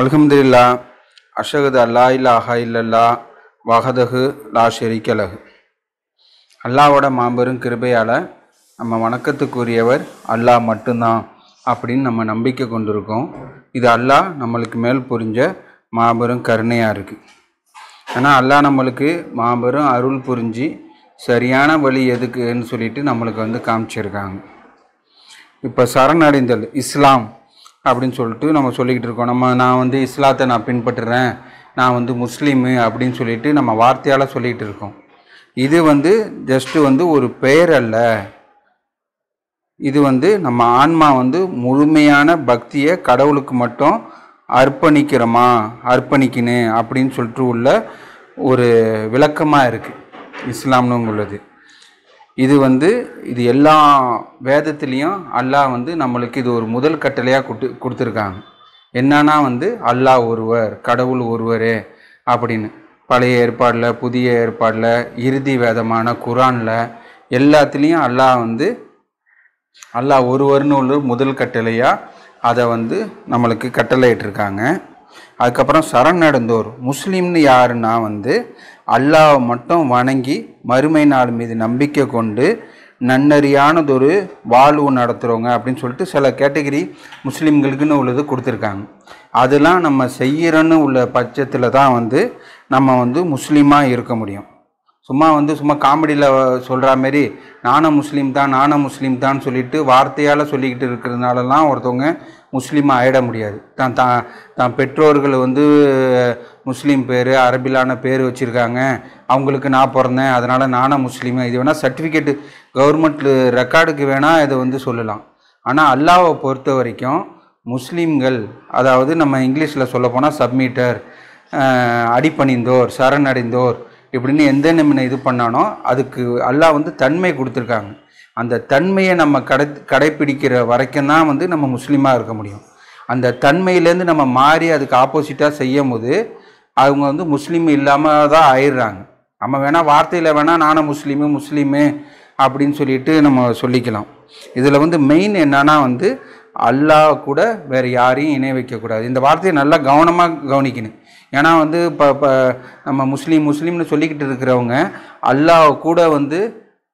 अलहम्दुलिल्लाह अशहदु अल्ला इलाहा इल्लल्लाह वहदहु ला ஷரீக்க லஹு அல்லாஹ்வோட மாபெரும் கிருபையால நம்ம வணக்கத்துக்குரியவர் அல்லாஹ் மட்டும்தான் அப்படின்னு நம்ம நம்பிக்கை கொண்டிருக்கோம். இது அல்லாஹ் நம்மளுக்கு மேல் புரிஞ்ச மாபெரும் கருணையாக இருக்குது. ஆனால் அல்லாஹ் நம்மளுக்கு மாபெரும் அருள் புரிஞ்சு சரியான வழி எதுக்குன்னு சொல்லிட்டு நம்மளுக்கு வந்து காமிச்சிருக்காங்க. இப்போ சரணடைந்தல் இஸ்லாம் அப்படின்னு சொல்லிட்டு நம்ம சொல்லிக்கிட்டு இருக்கோம். நான் வந்து இஸ்லாத்தை நான் பின்பற்றுறேன், நான் வந்து முஸ்லீமு அப்படின்னு சொல்லிட்டு நம்ம வார்த்தையால் சொல்லிக்கிட்டு இருக்கோம். இது வந்து ஜஸ்ட்டு வந்து ஒரு பெயர் அல்ல. இது வந்து நம்ம ஆன்மா வந்து முழுமையான பக்தியை கடவுளுக்கு மட்டும் அர்ப்பணிக்கணும் அப்படின்னு சொல்லிட்டு உள்ள ஒரு விளக்கமாக இருக்குது இஸ்லாம்னு உள்ளது. இது எல்லா வேதத்துலேயும் அல்லாஹ் வந்து நம்மளுக்கு இது ஒரு முதல் கட்டளையாக கொடுத்துருக்காங்க. என்னன்னா வந்து அல்லாஹ் ஒருவர், கடவுள் ஒருவரே அப்படின்னு பழைய ஏற்பாடில், புதிய ஏற்பாடில், இறுதி வேதமான குரானில் எல்லாத்துலேயும் அல்லாஹ் ஒருவர்னு உள்ள முதல் கட்டளையாக அதை வந்து நம்மளுக்கு கட்டளையிட்டிருக்காங்க. அதுக்கப்புறம் சரணடைந்தோர் முஸ்லீம்னு யாருன்னா வந்து அல்லாஹ் மட்டும் வணங்கி மறுமை நாள் மீது நம்பிக்கை கொண்டு நன்னறியானதொரு வாழ்வு நடத்துகிறவங்க அப்படின்னு சொல்லிட்டு சில கேட்டகரி முஸ்லீம்களுக்குன்னு உள்ளது கொடுத்துருக்காங்க. அதெல்லாம் நம்ம செய்கிறோன்னு உள்ள பட்சத்தில் தான் வந்து நம்ம வந்து முஸ்லீமாக இருக்க முடியும். சும்மா காமெடியில் சொல்கிற மாரி நானும் முஸ்லீம் தான் சொல்லிட்டு வார்த்தையால் சொல்லிக்கிட்டு இருக்கிறதுனாலலாம் ஒருத்தவங்க முஸ்லீமாக ஆகிட முடியாது. தான் பெற்றோர்கள் வந்து முஸ்லீம் பேர், அரபிலான பேர் வச்சுருக்காங்க, அவங்களுக்கு நான் பிறந்தேன் அதனால் நானும் முஸ்லீம், இது வேணால் சர்டிஃபிகேட்டு கவர்மெண்ட் ரெக்கார்டுக்கு வேணால் இதை வந்து சொல்லலாம். ஆனால் அல்லாஹ்வை பொறுத்த வரைக்கும் முஸ்லீம்கள், அதாவது நம்ம இங்கிலீஷில் சொல்லப்போனால் சப்மிட்டர், அடிபணிந்தோர், சரணடைந்தோர் இப்படின்னு எந்த நம்ம இது பண்ணானோ அதுக்கு அல்லாஹ் வந்து தன்மை கொடுத்துருக்காங்க. அந்த தன்மையை நம்ம கடைப்பிடிக்கிற வரைக்கும் தான் வந்து நம்ம முஸ்லீமாக இருக்க முடியும். அந்த தன்மையிலேருந்து நம்ம மாறி அதுக்கு ஆப்போசிட்டாக செய்யும் போது அவங்க வந்து முஸ்லீம் இல்லாமல் தான் ஆயிடுறாங்க. நம்ம வேணால் வார்த்தையில் வேணால் நானும் முஸ்லீமு அப்படின்னு சொல்லிட்டு நம்ம சொல்லிக்கலாம். இதில் வந்து மெயின் என்னன்னா வந்து அல்லாஹ் கூட வேறு யாரையும் இணை வைக்கக்கூடாது. இந்த வார்த்தையை நல்லா கவனமாக கவனிக்கணும். ஏன்னா வந்து இப்போ நம்ம முஸ்லீம்னு சொல்லிக்கிட்டு இருக்கிறவங்க அல்லாஹ் கூட வந்து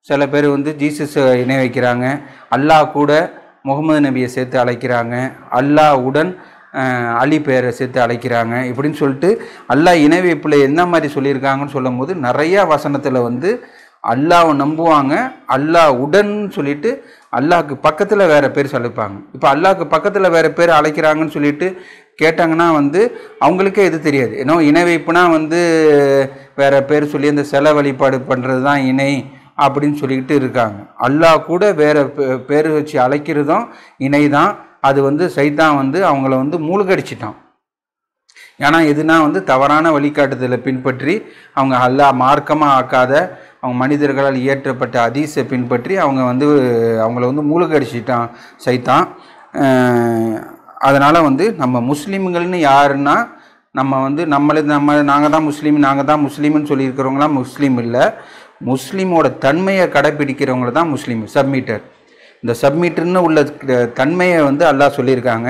சில பேர் வந்து ஜீசஸை இணை வைக்கிறாங்க, அல்லாஹ் கூட முகமது நபியை சேர்த்து அழைக்கிறாங்க, அல்லாஹ்வுடன் அலி பேரை சேர்த்து அழைக்கிறாங்க இப்படின்னு சொல்லிட்டு அல்லாஹ் இணை வைப்பில் என்ன மாதிரி சொல்லியிருக்காங்கன்னு சொல்லும் போது நிறையா வசனத்தில் வந்து அல்லாஹ்வை நம்புவாங்க, அல்லாஹ்வுடன் சொல்லிட்டு அல்லாஹ்க்கு பக்கத்தில் வேறு பேர் அழைப்பாங்க. இப்போ அல்லாஹ்க்கு பக்கத்தில் வேறு பேர் அழைக்கிறாங்கன்னு சொல்லிட்டு கேட்டாங்கன்னா வந்து அவங்களுக்கே இது தெரியாது. ஏன்னா இணை வைப்புனா வந்து வேறு பேர் சொல்லி அந்த சிலை வழிபாடு பண்ணுறது தான் இணை அப்படின்னு சொல்லிக்கிட்டு இருக்காங்க. அல்லாஹ் கூட வேறு பேர் வச்சு அழைக்கிறதும் இணை தான். அது வந்து சைத்தான் வந்து அவங்கள வந்து மூழ்கடிச்சிட்டான். ஏன்னா எதுனா வந்து தவறான வழிகாட்டுதலை பின்பற்றி அவங்க அல்லாஹ் மார்க்கமாக ஆக்காத அவங்க மனிதர்களால் இயற்றப்பட்ட ஹதீஸை பின்பற்றி அவங்கள வந்து மூழ்கடிச்சிட்டான் சைத்தான். அதனால் வந்து நம்ம முஸ்லீம்கள்னு யாருன்னா நம்ம வந்து நாங்கள் தான் முஸ்லீம்னு சொல்லியிருக்கிறவங்களாம் முஸ்லீம் இல்லை. முஸ்லீமோட தன்மையை கடைப்பிடிக்கிறவங்கள தான் முஸ்லீம். சப்மிட்டர், இந்த சப்மிட்டர்னு உள்ள தன்மையை வந்து அல்லாஹ் சொல்லியிருக்காங்க.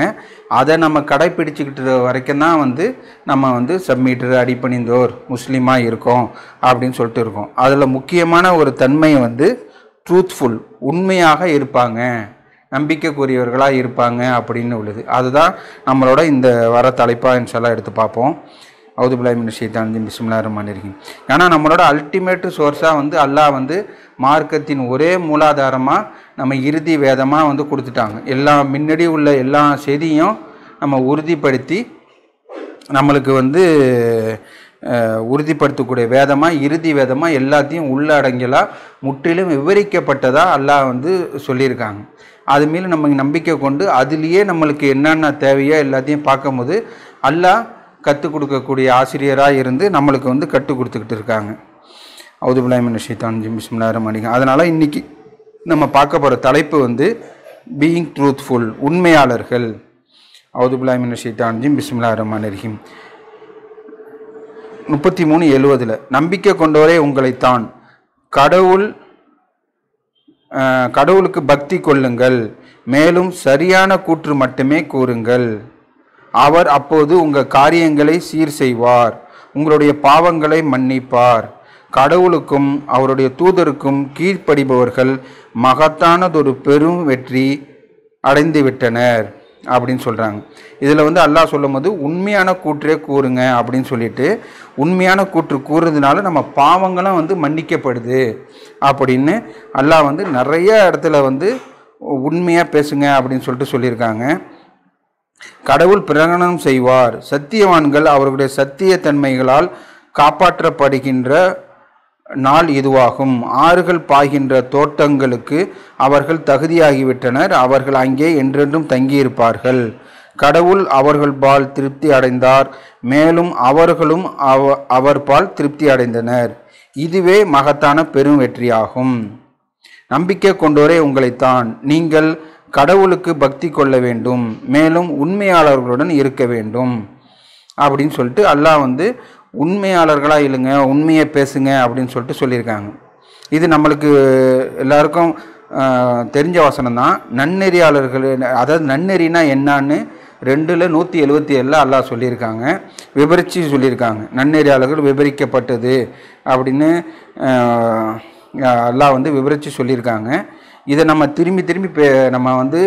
அதை நம்ம கடைப்பிடிச்சிக்கிட்டு வரைக்கும் தான் வந்து நம்ம வந்து சப்மிட்டர், அடிபணிந்தோர், முஸ்லீமாக இருக்கோம் அப்படின்னு சொல்லிட்டு இருக்கோம். அதில் முக்கியமான ஒரு தன்மையை வந்து ட்ரூத்ஃபுல், உண்மையாக இருப்பாங்க, நம்பிக்கைக்குரியவர்களாக இருப்பாங்க அப்படின்னு உள்ளது. அதுதான் நம்மளோட இந்த வர தலைப்பாக இன்ஷால்லா எடுத்து பார்ப்போம். அவுதுபில்லாஹி மினஷ் ஷைத்தானிர் பிஸ்மில்லாஹிர் ரஹ்மானிர் ரஹீம். ஏன்னா நம்மளோட அல்டிமேட் சோர்ஸாக வந்து அல்லாஹ் வந்து மார்க்கத்தின் ஒரே மூலாதாரமாக நம்ம இறுதி வேதமாக வந்து கொடுத்துட்டாங்க. எல்லா முன்னாடி உள்ள எல்லா செய்தியும் நம்ம உறுதிப்படுத்தி நம்மளுக்கு வந்து உறுதிப்படுத்தக்கூடிய வேதமாக இறுதி வேதமாக எல்லாத்தையும் உள்ளடங்கியலாக முற்றிலும் விவரிக்கப்பட்டதாக அல்லாஹ் வந்து சொல்லியிருக்காங்க. அதுமாரி நம்ம நம்பிக்கை கொண்டு அதுலேயே நம்மளுக்கு என்னென்ன தேவையோ எல்லாத்தையும் பார்க்கும்போது அல்லாஹ் கற்றுக் கொடுக்கக்கூடிய ஆசிரியராக இருந்து நம்மளுக்கு வந்து கற்றுக் கொடுத்துக்கிட்டு இருக்காங்க. அவுதுபில்லாஹி மினஷ் ஷைத்தானிர் பிஸ்மில்லாஹிர் ரஹ்மானிர் ரஹீம். அதனால் இன்றைக்கி நம்ம பார்க்க போகிற தலைப்பு வந்து பீயிங் ட்ரூத்ஃபுல், உண்மையாளர்கள். அவுதுபில்லாஹி மினஷ் ஷைத்தானிர் பிஸ்மில்லாஹிர் ரஹ்மானிர் ரஹீம். 33:70 நம்பிக்கை கொண்டோரே உங்களைத்தான் கடவுளுக்கு பக்தி கொள்ளுங்கள், மேலும் சரியான கூற்று மட்டுமே கூறுங்கள். அவர் அப்போது உங்கள் காரியங்களை சீர் செய்வார், உங்களுடைய பாவங்களை மன்னிப்பார். கடவுளுக்கும் அவருடைய தூதருக்கும் கீழ்ப்படிபவர்கள் மகத்தானதொரு பெரும் வெற்றி அடைந்து விட்டனர் அப்படின்னு சொல்கிறாங்க. இதில் வந்து அல்லாஹ் சொல்லும்போது உண்மையான கூற்றே கூறுங்க அப்படின்னு சொல்லிட்டு, உண்மையான கூற்று கூறுறதுனால நம்ம பாவங்களும் வந்து மன்னிக்கப்படுது அப்படின்னு அல்லாஹ் வந்து நிறைய இடத்துல வந்து உண்மையாக பேசுங்க அப்படின்னு சொல்லிட்டு சொல்லியிருக்காங்க. கடவுள் பிரகடனம் செய்வார், சத்தியவான்கள் அவர்களுடைய சத்தியத்தன்மைகளால் காப்பாற்றப்படுகின்ற நாள் இதுவாகும். ஆறுகள் பாய்கின்ற தோட்டங்களுக்கு அவர்கள் தகுதியாகிவிட்டனர், அவர்கள் அங்கே என்றென்றும் தங்கியிருப்பார்கள். கடவுள் அவர்கள் பால் திருப்தி அடைந்தார், மேலும் அவர்களும் அவர் பால் திருப்தி அடைந்தனர். இதுவே மகத்தான பெரும் வெற்றியாகும். நம்பிக்கை கொண்டோரே, உங்களைத்தான் நீங்கள் கடவுளுக்கு பக்தி கொள்ள வேண்டும், மேலும் உண்மையாளர்களுடன் இருக்க வேண்டும் அப்படின்னு சொல்லிட்டு அல்லாஹ் வந்து உண்மையாளர்களாக இல்லைங்க, உண்மையை பேசுங்க அப்படின்னு சொல்லிட்டு சொல்லியிருக்காங்க. இது நம்மளுக்கு எல்லாருக்கும் தெரிஞ்ச வசனம் தான். நன்னெறியாளர்கள், அதாவது நன்னெறினா என்னான்னு 277 அல்லாஹ் சொல்லியிருக்காங்க, விபரித்து சொல்லியிருக்காங்க. நன்னெறியாளர்கள் விபரிக்கப்பட்டது அப்படின்னு அல்லாஹ் வந்து விபரித்து சொல்லியிருக்காங்க. இதை நம்ம திரும்பி திரும்பி நம்ம வந்து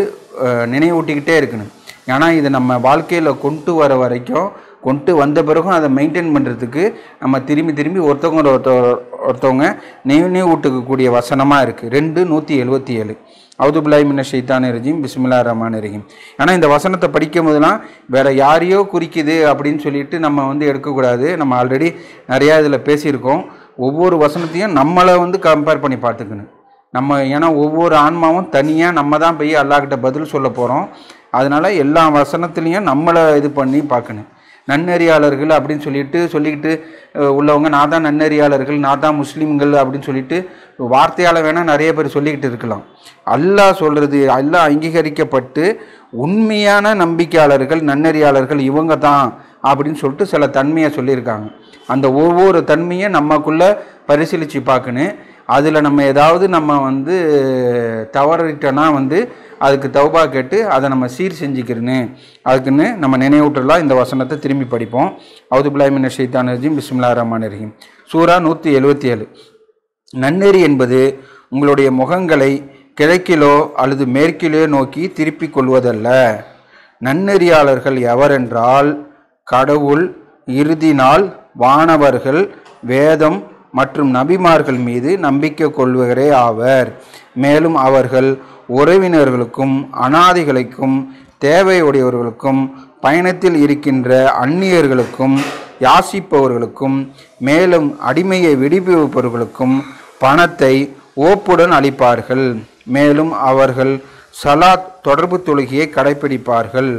நினைவூட்டிக்கிட்டே இருக்கணும். ஏன்னா இதை நம்ம வாழ்க்கையில் கொண்டு வர வரைக்கும், கொண்டு வந்த பிறகும் அதை மெயின்டைன் பண்ணுறதுக்கு நம்ம திரும்பி திரும்பி ஒருத்தவங்க நினைவூட்டக்கூடிய வசனமாக இருக்குது. 277 அவுதுபில்லாஹி மினஷ் ஷைத்தானிர் ரஜீம் பிஸ்மில்லாஹிர் ரஹ்மானிர் ரஹீம். ஆனால் இந்த வசனத்தை படிக்கும் போதெல்லாம் வேறு யாரையோ குறிக்குது அப்படின்னு சொல்லிட்டு நம்ம வந்து எடுக்கக்கூடாது. நம்ம ஆல்ரெடி நிறையா இதில் பேசியிருக்கோம். ஒவ்வொரு வசனத்தையும் நம்மளை வந்து கம்பேர் பண்ணி பார்த்துக்கணும் நம்ம. ஏன்னா ஒவ்வொரு ஆன்மாவும் தனியாக நம்ம தான் போய் அல்லாஹ்கிட்ட பதில் சொல்ல போகிறோம். அதனால் எல்லா வசனத்துலேயும் நம்மளை இது பண்ணி பார்க்கணும். நன்னெறியாளர்கள் அப்படின்னு சொல்லிக்கிட்டு உள்ளவங்க, நான் தான் நன்னெறியாளர்கள், நான் தான் முஸ்லீம்கள் அப்படின்னு சொல்லிட்டு வார்த்தையால் வேணால் நிறைய பேர் சொல்லிக்கிட்டு இருக்கலாம். அல்லாஹ் சொல்கிறது, அல்லாஹ் அங்கீகரிக்கப்பட்டு உண்மையான நம்பிக்கையாளர்கள், நன்னெறியாளர்கள் இவங்க தான் அப்படின்னு சொல்லிட்டு சில தன்மையை சொல்லியிருக்காங்க. அந்த ஒவ்வொரு தன்மையை நம்மக்குள்ளே பரிசீலித்து பார்க்கணும். அதில் நம்ம ஏதாவது நம்ம வந்து தவறிட்டோன்னா வந்து அதுக்கு தௌபா கேட்டு அதை நம்ம சீர் செஞ்சுக்கிறனு, அதுக்குன்னு நம்ம நினைவூட்டலாம். இந்த வசனத்தை திரும்பி படிப்போம். அவுதுபில்லாஹி மினஷ் ஷைத்தானிர் ரஜீம் பிஸ்மில்லாஹிர் ரஹ்மானிர் ரஹீம். சூரா 177. நன்னெறி என்பது உங்களுடைய முகங்களை கிழக்கிலோ அல்லது மேற்கிலோ நோக்கி திருப்பிக் கொள்வதல்ல. நன்னெறியாளர்கள் எவரென்றால் கடவுள், இறுதி நாள், வானவர்கள், வேதம் மற்றும் நபிமார்கள் மீது நம்பிக்கை கொள்வரே ஆவர். மேலும் அவர்கள் உறவினர்களுக்கும் அனாதைகளுக்கும் தேவையுடையவர்களுக்கும் பயணத்தில் இருக்கின்ற அந்நியர்களுக்கும் யாசிப்பவர்களுக்கும் மேலும் அடிமையை விடுவிப்பவர்களுக்கும் பணத்தை ஓப்புடன் அளிப்பார்கள். மேலும் அவர்கள் சலாத் தொடர்பு தொழுகையை கடைபிடிப்பார்கள்,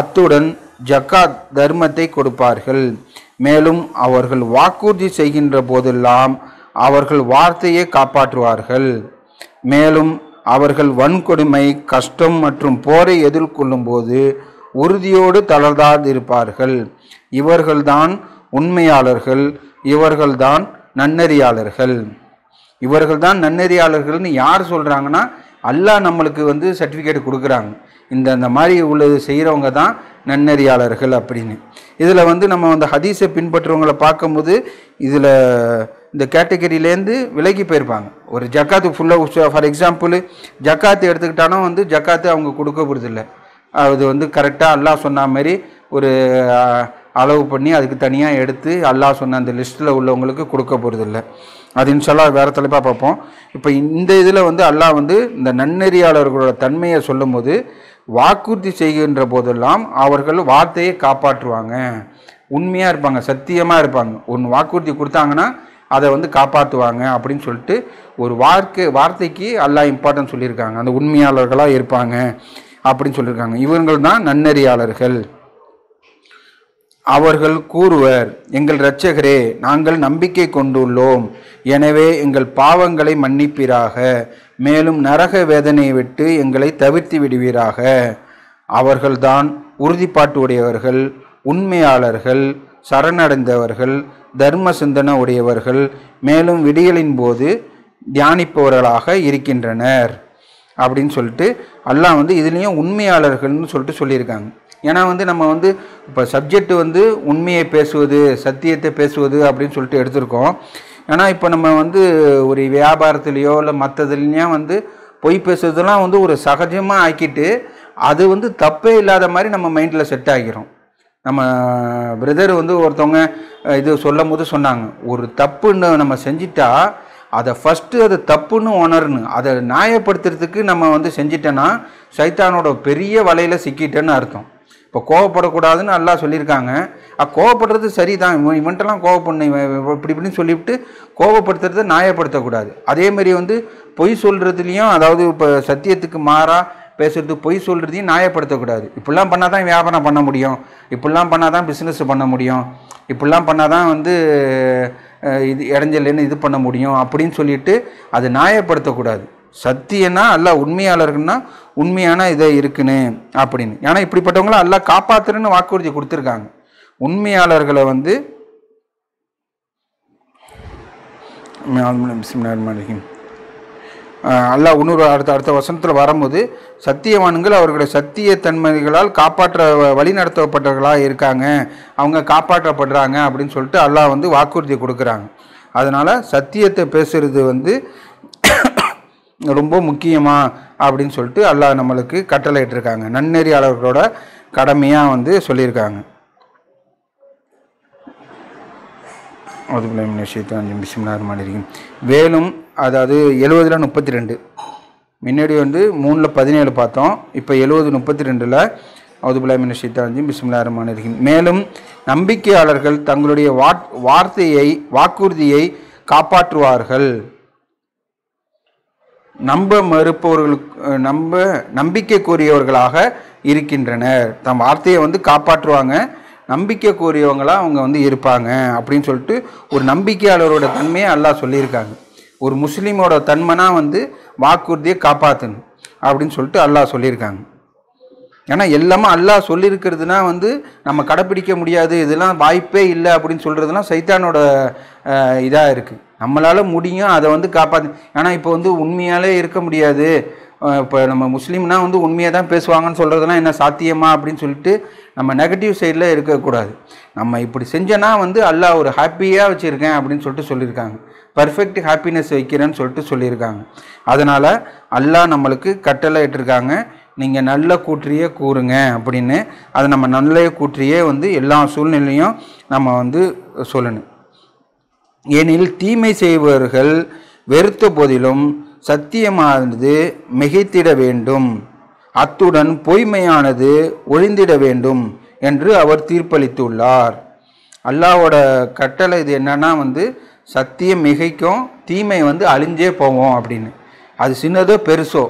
அத்துடன் ஜக்காத் தர்மத்தை கொடுப்பார்கள். மேலும் அவர்கள் வாக்குறுதி செய்கின்ற போதெல்லாம் அவர்கள் வார்த்தையை காப்பாற்றுவார்கள். மேலும் அவர்கள் வன்கொடுமை, கஷ்டம் மற்றும் போரை எதிர்கொள்ளும் போது உறுதியோடு தளர்ந்தாதிருப்பார்கள். இவர்கள்தான் உண்மையாளர்கள், இவர்கள்தான் நன்னெறியாளர்கள். இவர்கள்தான் நன்னெறியாளர்கள்னு யார் சொல்கிறாங்கன்னா அல்லாஹ் நம்மளுக்கு வந்து சர்டிஃபிகேட் கொடுக்குறாங்க. இந்த மாதிரி உள்ளது செய்கிறவங்க தான் நன்னெறியாளர்கள் அப்படின்னு. இதில் வந்து நம்ம அந்த ஹதீஸை பின்பற்றுறவங்களை பார்க்கும்போது இதில் இந்த கேட்டகரியிலேருந்து விலகி போயிருப்பாங்க. ஒரு ஜக்காத்து ஃபுல்லாக ஃபார் எக்ஸாம்பிள் ஜக்காத்து எடுத்துக்கிட்டானோ வந்து ஜக்காத்து அவங்க கொடுக்க போகிறதில்ல. அது வந்து கரெக்டாக அல்லாஹ் சொன்ன மாதிரி ஒரு அளவு பண்ணி அதுக்கு தனியாக எடுத்து அல்லாஹ் சொன்ன அந்த லிஸ்ட்டில் உள்ளவங்களுக்கு கொடுக்க போகிறதில்ல. அது இன்ஷால்லா வேறு தலைப்பாக பார்ப்போம். இப்போ இந்த இதில் வந்து அல்லாஹ் வந்து இந்த நன்னெறியாளர்களோட தன்மையை சொல்லும்போது வாக்குறுதி செய்கின்ற போதெல்லாம் அவர்கள் வார்த்தையை காப்பாற்றுவாங்க, உண்மையாக இருப்பாங்க, சத்தியமாக இருப்பாங்க. ஒன்று வாக்குறுதி கொடுத்தாங்கன்னா அதை வந்து காப்பாற்றுவாங்க அப்படின்னு சொல்லிட்டு ஒரு வார்த்தைக்கு அல்லாஹ் இம்பார்ட்டன்ஸ் சொல்லியிருக்காங்க. அந்த உண்மையாளர்களாக இருப்பாங்க அப்படின்னு சொல்லியிருக்காங்க. இவர்கள் தான் நன்னெறியாளர்கள். அவர்கள் கூறுவர், எங்கள் இரட்சகரே, நாங்கள் நம்பிக்கை கொண்டுள்ளோம், எனவே எங்கள் பாவங்களை மன்னிப்பீராக, மேலும் நரக வேதனையை விட்டு எங்களை தவிர்த்து விடுவீராக. அவர்கள்தான் உறுதிப்பாட்டு உடையவர்கள், உண்மையாளர்கள், சரணடைந்தவர்கள், தர்ம சிந்தனை உடையவர்கள், மேலும் விடியலின் போது தியானிப்பவர்களாக இருக்கின்றனர் அப்படின்னு சொல்லிட்டு அல்லாஹ் வந்து இதுலேயும் உண்மையாளர்கள்னு சொல்லிட்டு சொல்லியிருக்காங்க. ஏன்னா வந்து நம்ம வந்து இப்போ சப்ஜெக்ட் வந்து உண்மையை பேசுவது சத்தியத்தை பேசுவது அப்படின்னு சொல்லிட்டு எடுத்திருக்கோம். ஏன்னா இப்போ நம்ம வந்து ஒரு வியாபாரத்துலேயோ இல்லை மற்றதுலேயோ வந்து பொய் பேசுறதுலாம் வந்து ஒரு சகஜமாக ஆக்கிட்டு அது வந்து தப்பே இல்லாத மாதிரி நம்ம மைண்டில் செட் ஆகிரும். நம்ம பிரதர் வந்து ஒருத்தவங்க இது சொல்லும் போது சொன்னாங்க, ஒரு தப்புன்னு நம்ம செஞ்சிட்டா அதை ஃபஸ்ட்டு அது தப்புன்னு உணர்னு அதை நியாயப்படுத்துறதுக்கு நம்ம வந்து செஞ்சிட்டோன்னா சைத்தானோட பெரிய வலையில் சிக்கிட்டேன்னு அர்த்தம். இப்போ கோவப்படக்கூடாதுன்னு நல்லா சொல்லியிருக்காங்க. கோவப்படுறது சரி தான், இவன்ட்டெல்லாம் கோவப்பண்ணு இப்படி இப்படின்னு சொல்லிவிட்டு கோவப்படுத்துறதை நியாயப்படுத்தக்கூடாது. அதேமாரி வந்து பொய் சொல்கிறதுலேயும், அதாவது இப்போ சத்தியத்துக்கு மாறாக பேசுறது பொய் சொல்கிறதையும் நியாயப்படுத்தக்கூடாது. இப்படிலாம் பண்ணால் தான் வியாபாரம் பண்ண முடியும், இப்படிலாம் பண்ணால் தான் பிஸ்னஸ் பண்ண முடியும், இப்படிலாம் பண்ணால் தான் வந்து இது இடைஞ்சல்னு இது பண்ண முடியும் அப்படின்னு சொல்லிட்டு அது நியாயப்படுத்தக்கூடாது. சத்தியன்னா அல்லா உண்மையாளருக்குன்னா உண்மையான இதை இருக்குன்னு அப்படின்னு. ஏன்னா இப்படிப்பட்டவங்களும் அல்லா காப்பாற்றுறன்னு வாக்குறுதி கொடுத்துருக்காங்க. உண்மையாளர்களை வந்து அல்லா இன்னொரு அடுத்த வசனத்தில் வரும்போது சத்தியவான்கள் அவர்களுடைய சத்திய தன்மைகளால் காப்பாற்ற வழி நடத்தப்பட்டவர்களாக இருக்காங்க, அவங்க காப்பாற்றப்படுறாங்க அப்படின்னு சொல்லிட்டு அல்லா வந்து வாக்குறுதி கொடுக்குறாங்க. அதனால் சத்தியத்தை பேசுகிறது வந்து ரொம்ப முக்கியமாக அப்படின்னு சொல்லிட்டு அல்லா நம்மளுக்கு கட்டளையிட்டிருக்காங்க. நன்னெறியாளர்களோட கடமையாக வந்து சொல்லியிருக்காங்க. அதுபோல் விஷயத்தை அஞ்சு நிமிஷம் நேரம் ஆகிருக்கும். வேலும், அதாவது 70:32 முன்னாடி வந்து 3:17 பார்த்தோம், இப்போ 70:32 அவுதுபுல்லாமின் சீத்தாஞ்சும் பிஸ்மில்லாஹிர்ரஹ்மான் ரஹீம். மேலும் நம்பிக்கையாளர்கள் தங்களுடைய வாக்குறுதியை காப்பாற்றுவார்கள், நம்ப மறுப்பவர்களுக்கு நம்பிக்கை கோரியவர்களாக இருக்கின்றனர். தம் வார்த்தையை வந்து காப்பாற்றுவாங்க, நம்பிக்கை கோரியவங்களாக அவங்க வந்து இருப்பாங்க அப்படின்னு சொல்லிட்டு ஒரு நம்பிக்கையாளரோட தன்மையை அல்லாஹ் சொல்லியிருக்காங்க. ஒரு முஸ்லீமோட தன்மைனா வந்து வாக்குறுதியை காப்பாற்றணும் அப்படின்னு சொல்லிட்டு அல்லாஹ் சொல்லியிருக்காங்க. ஏன்னா எல்லாமே அல்லாஹ் சொல்லியிருக்கிறதுனா வந்து நம்ம கடைப்பிடிக்க முடியாது, இதெல்லாம் வாய்ப்பே இல்லை அப்படின்னு சொல்கிறதுலாம் சைத்தானோட இதாக இருக்குது. நம்மளால் முடியும் அதை வந்து காப்பாற்று. ஏன்னா இப்போ வந்து உண்மையாலே இருக்க முடியாது, இப்போ நம்ம முஸ்லீம்னா வந்து உண்மையாக தான் பேசுவாங்கன்னு சொல்கிறதுலாம் என்ன சாத்தியமா அப்படின்னு சொல்லிட்டு நம்ம நெகட்டிவ் சைடில் இருக்கக்கூடாது. நம்ம இப்படி செஞ்சோன்னா வந்து அல்லாஹ் ஒரு ஹாப்பியாக வச்சுருக்கேன் அப்படின்னு சொல்லிட்டு சொல்லியிருக்காங்க. பர்ஃபெக்ட் ஹாப்பினஸ் வைக்கிறேன்னு சொல்லிட்டு சொல்லியிருக்காங்க. அதனால் அல்லாஹ் நம்மளுக்கு கட்டளை இட்டிருக்காங்க, நீங்கள் நல்ல கூற்றியே கூறுங்க அப்படின்னு. அதை நம்ம நல்ல கூற்றியே வந்து எல்லா சூழ்நிலையும் நம்ம வந்து சொல்லணும். ஏனில் தீமை செய்பவர்கள் வெறுத்த போதிலும் சத்தியமானது மிகைத்திட வேண்டும், அத்துடன் பொய்மையானது ஒழிந்திட வேண்டும் என்று அவர் தீர்ப்பளித்துள்ளார். அல்லாவோட கட்டளை இது என்னன்னா வந்து சத்தியம் மிகைக்கும், தீமை வந்து அழிஞ்சே போவோம் அப்படின்னு. அது சின்னதோ பெருசோ,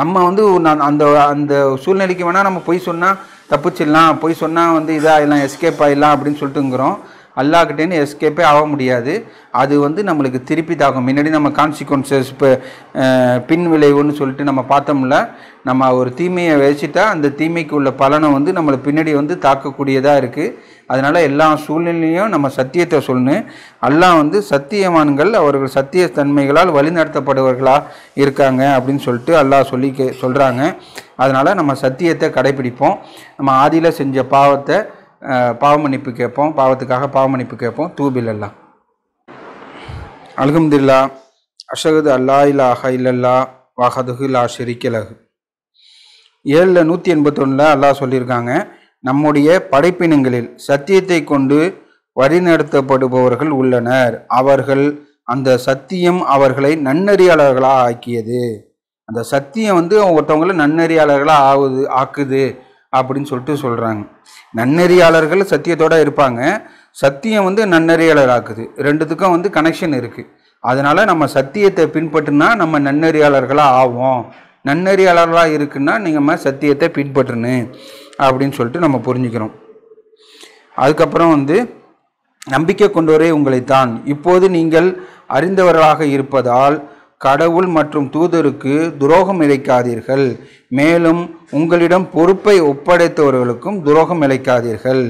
நம்ம வந்து அந்த அந்த சூழ்நிலைக்கு வேணால் நம்ம பொய் சொன்னால் தப்பிச்சிடலாம், பொய் சொன்னால் வந்து இதாகிடலாம், எஸ்கேப் ஆகிடலாம் அப்படின்னு சொல்லிட்டுங்கிறோம். அல்லாக்கிட்டேன்னு எஸ்கேப்பே ஆக முடியாது. அது வந்து நம்மளுக்கு திருப்பி தாக்கும். முன்னாடி நம்ம கான்சிக்வன்சஸ் இப்போ பின் விளைவுன்னு சொல்லிட்டு நம்ம பார்த்தோம்ல, நம்ம ஒரு தீமையை வச்சுட்டா அந்த தீமைக்கு உள்ள பலனை வந்து நம்மளை பின்னாடி வந்து தாக்கக்கூடியதாக இருக்குது. அதனால் எல்லா சூழ்நிலையும் நம்ம சத்தியத்தை சொல்லணும். அல்லாஹ் வந்து சத்தியவான்கள் அவர்கள் சத்திய தன்மைகளால் வழிநடத்தப்படுவர்களாக இருக்காங்க அப்படின்னு சொல்லிட்டு அல்லாஹ் சொல்கிறாங்க. அதனால் நம்ம சத்தியத்தை கடைப்பிடிப்போம். நம்ம ஆதியில் செஞ்ச பாவமன்னிப்பு கேட்போம், பாவத்துக்காக பாவமன்னிப்பு கேட்போம். தூபிலல்லா. அல்ஹம்துலில்லா, அஷஹது அல்லா இலாஹ இல்லல்லா வஹதுஹு லா ஷரீக்க லஹு. 7:181 அல்லாஹ் சொல்லியிருக்காங்க, நம்முடைய படைப்பினங்களில் சத்தியத்தை கொண்டு வழிநடத்தப்படுபவர்கள் உள்ளனர், அவர்கள் அந்த சத்தியம் அவர்களை நன்னறியாளர்களாக ஆக்கியது. அந்த சத்தியம் வந்து ஒருத்தவங்களை நன்னறியாளர்களாக ஆக்குது அப்படின்னு சொல்லிட்டு சொல்கிறாங்க. நன்னெறியாளர்கள் சத்தியத்தோடு இருப்பாங்க, சத்தியம் வந்து நன்னெறியாளர் ஆக்குது. ரெண்டுத்துக்கும் வந்து கனெக்ஷன் இருக்குது. அதனால் நம்ம சத்தியத்தை பின்பற்றினா நம்ம நன்னெறியாளர்களாக ஆவோம், நன்னெறியாளர்களாக இருக்குன்னா நீங்கள் நம்ம சத்தியத்தை பின்பற்றணு அப்படின்னு சொல்லிட்டு நம்ம புரிஞ்சுக்கிறோம். அதுக்கப்புறம் வந்து நம்பிக்கை கொண்டோரே உங்களைத்தான் இப்போது நீங்கள் அறிந்தவர்களாக இருப்பதால் கடவுள் மற்றும் தூதருக்கு துரோகம் இழைக்காதீர்கள், மேலும் உங்களிடம் பொறுப்பை ஒப்படைத்தவர்களுக்கும் துரோகம் இழைக்காதீர்கள்.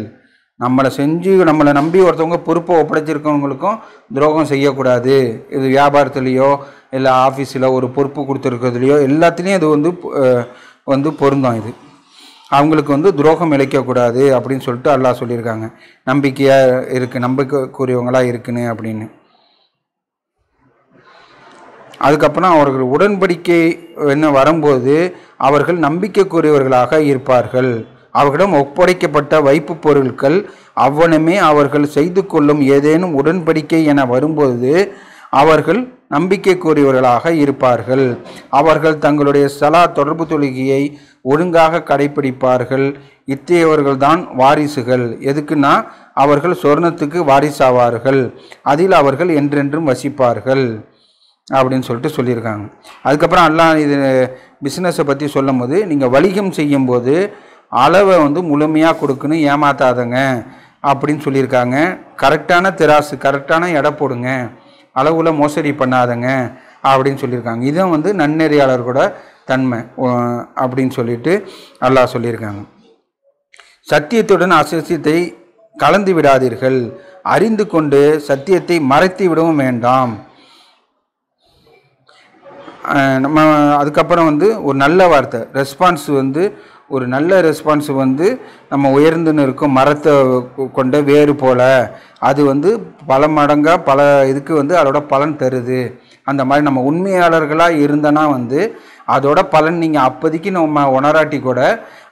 நம்மளை நம்பி ஒருத்தவங்க பொறுப்பை ஒப்படைச்சிருக்கவங்களுக்கும் துரோகம் செய்யக்கூடாது. இது வியாபாரத்துலேயோ இல்லை ஆஃபீஸில் ஒரு பொறுப்பு கொடுத்துருக்கிறதுலையோ எல்லாத்துலேயும் இது வந்து பொருந்தும் இது. அவங்களுக்கு வந்து துரோகம் இழைக்கக்கூடாது அப்படின்னு சொல்லிட்டு அல்லாஹ் சொல்லியிருக்காங்க. நம்பிக்கையாக இருக்குது, நம்பிக்கைக்குரியவங்களாக இருக்குன்னு அப்படின்னு. அதுக்கப்புறம் அவர்கள் உடன்படிக்கை என்ன வரும்போது அவர்கள் நம்பிக்கைக்குரியவர்களாக இருப்பார்கள். அவர்களிடம் ஒப்படைக்கப்பட்ட வைப்பு பொருட்கள் அவ்வனமே அவர்கள் செய்து கொள்ளும் ஏதேனும் உடன்படிக்கை என வரும்போது அவர்கள் நம்பிக்கைக்குரியவர்களாக இருப்பார்கள். அவர்கள் தங்களுடைய சலா தொடர்பு தொழுகையை ஒழுங்காக கடைபிடிப்பார்கள். இத்தகையவர்கள்தான் வாரிசுகள். எதுக்குன்னா அவர்கள் சொர்ணத்துக்கு வாரிசாவார்கள், அதில் அவர்கள் என்றென்றும் வசிப்பார்கள் அப்படின்னு சொல்லிட்டு சொல்லியிருக்காங்க. அதுக்கப்புறம் அல்லாஹ் இது பிஸ்னஸை பற்றி சொல்லும் போது, நீங்கள் வணிகம் செய்யும்போது அளவை வந்து முழுமையாக கொடுக்கணும், ஏமாத்தாதங்க அப்படின்னு சொல்லியிருக்காங்க. கரெக்டான திராசு, கரெக்டான எடை போடுங்க, அளவில் மோசடி பண்ணாதங்க அப்படின்னு சொல்லியிருக்காங்க. இதுவும் வந்து நன்னெறியாளர்களோட தன்மை அப்படின்னு சொல்லிட்டு அல்லாஹ் சொல்லியிருக்காங்க. சத்தியத்துடன் அசத்தியத்தை கலந்து விடாதீர்கள், அறிந்து கொண்டு சத்தியத்தை மறைத்து விடவும் வேண்டாம். நம்ம அதுக்கப்புறம் வந்து ஒரு நல்ல வார்த்தை ரெஸ்பான்ஸ் வந்து ஒரு நல்ல ரெஸ்பான்ஸ் வந்து நம்ம உயர்ந்துன்னு இருக்கும் மரத்தை கொண்ட வேறு போல், அது வந்து பல மடங்காக பல இதுக்கு வந்து அதோட பலன் தருது. அந்த மாதிரி நம்ம உண்மையாளர்களாக இருந்தனா வந்து அதோட பலன் நீங்கள் அப்போதைக்கு நம்ம உணராட்டி கூட